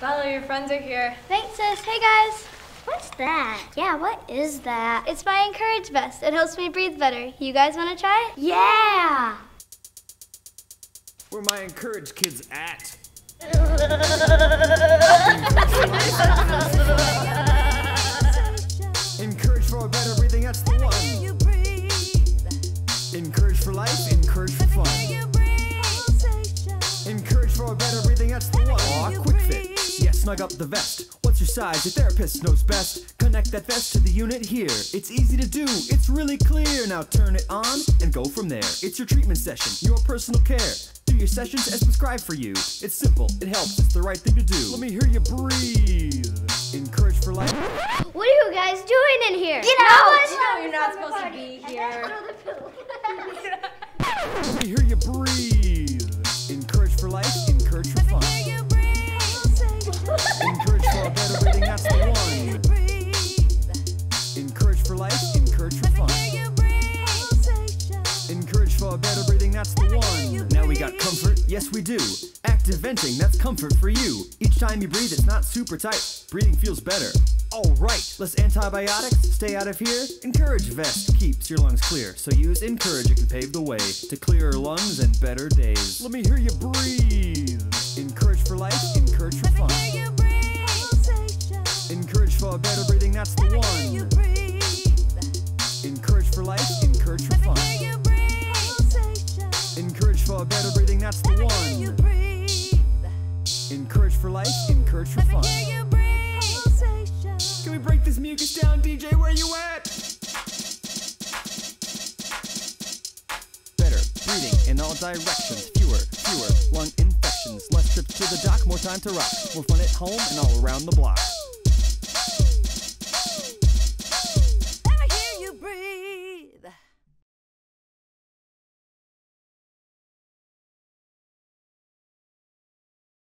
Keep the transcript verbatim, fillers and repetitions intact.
Bella, your friends are here. Thanks, sis. Hey, guys. What's that? Yeah, what is that? It's my InCourage vest. It helps me breathe better. You guys want to try it? Yeah! Where my InCourage kids at? InCourage for a better breathing, that's the one. InCourage for life, InCourage for fun. InCourage for a better breathing, that's the one. Aw, quick fit. Yeah, snug up the vest. What's your size? Your therapist knows best. Connect that vest to the unit here. It's easy to do, it's really clear. Now turn it on and go from there. It's your treatment session, your personal care. Do your sessions as prescribed for you. It's simple, it helps, it's the right thing to do. Let me hear you breathe. InCourage for life. What are you guys doing in here? Get out! No, no, you're not supposed to be here. Let me hear you breathe. InCourage for life, InCourage for fun. InCourage for a better breathing, that's the one. InCourage for life, InCourage for fun. InCourage for a better breathing, that's the one. Now we got comfort, yes we do. Active venting, that's comfort for you. Each time you breathe, it's not super tight. Breathing feels better. Alright, less antibiotics, stay out of here. InCourage vest keeps your lungs clear. So use InCourage, it can pave the way to clearer lungs and better days. Let me hear you breathe. InCourage for life, InCourage for fun. InCourage for a better breathing, that's the one. InCourage for life, InCourage for fun. InCourage for a better breathing, that's the one. InCourage for life, InCourage for fun. Can we break this mucus down, D J? Where you at? Better breathing in all directions. Fewer, fewer lung infections. Less trips to the dock, more time to rock. More fun at home and all around the block.